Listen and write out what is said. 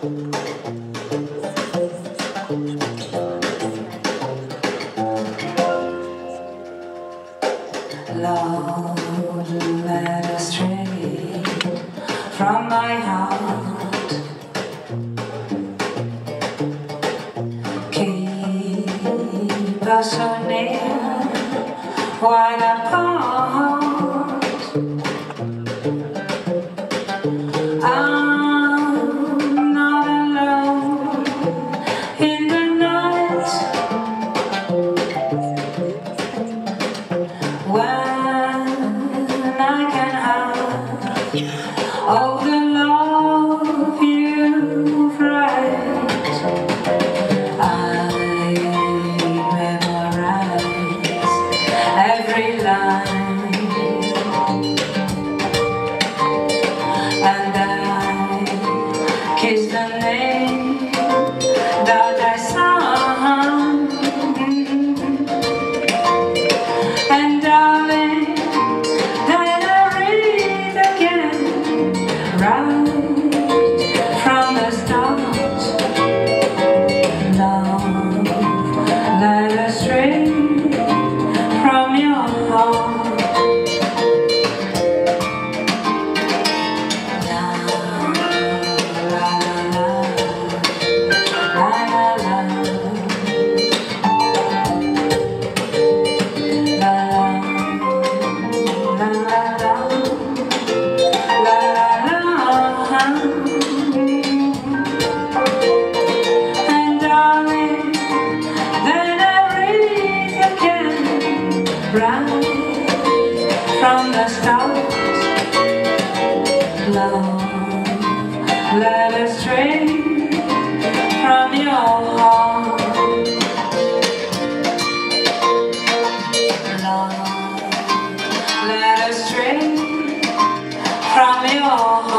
Love led astray from my heart. Keep us so near, wide apart. I'm not alone in the night. When all the love you write, I memorize every line, and I kiss the name that I sang. And darling, then I read again, right from the start. Love led astray from your heart. Right from the start, love led astray from your heart. Love led astray from your heart.